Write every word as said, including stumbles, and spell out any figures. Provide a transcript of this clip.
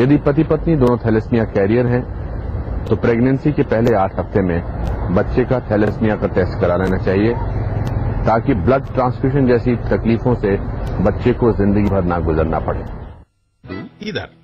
यदि पति पत्नी दोनों थैलेसीमिया कैरियर हैं तो प्रेगनेंसी के पहले आठ हफ्ते में बच्चे का थैलेसीमिया का टेस्ट करा लेना चाहिए ताकि ब्लड ट्रांसफ्यूजन जैसी तकलीफों से बच्चे को जिंदगी भर ना गुजरना पड़े। इधर